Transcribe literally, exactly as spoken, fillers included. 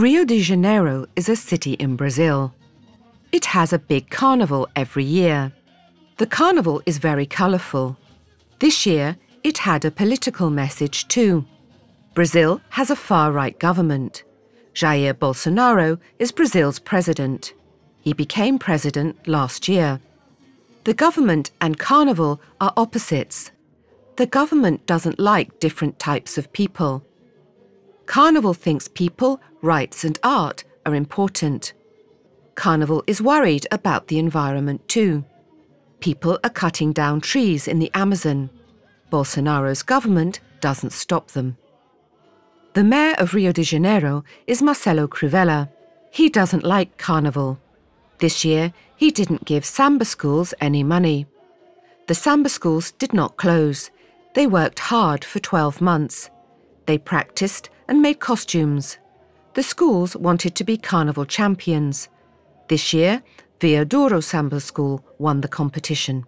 Rio de Janeiro is a city in Brazil. It has a big carnival every year. The carnival is very colorful. This year, it had a political message too. Brazil has a far-right government. Jair Bolsonaro is Brazil's president. He became president last year. The government and carnival are opposites. The government doesn't like different types of people. Carnival thinks people, rights and art are important. Carnival is worried about the environment too. People are cutting down trees in the Amazon. Bolsonaro's government doesn't stop them. The mayor of Rio de Janeiro is Marcelo Crivella. He doesn't like carnival. This year, he didn't give samba schools any money. The samba schools did not close. They worked hard for twelve months. They practiced and made costumes. The schools wanted to be carnival champions. This year, Odoro Samba School won the competition.